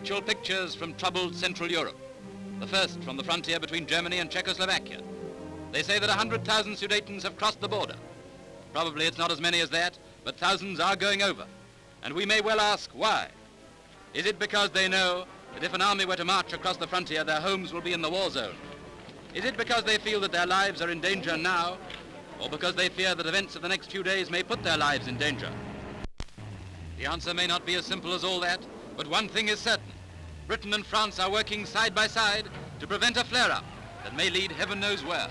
actual pictures from troubled Central Europe, the first from the frontier between Germany and Czechoslovakia. They say that 100,000 Sudetans have crossed the border. Probably it's not as many as that, but thousands are going over. And we may well ask why. Is it because they know that if an army were to march across the frontier, their homes will be in the war zone? Is it because they feel that their lives are in danger now, or because they fear that events of the next few days may put their lives in danger? The answer may not be as simple as all that, but one thing is certain. Britain and France are working side by side to prevent a flare-up that may lead heaven knows where.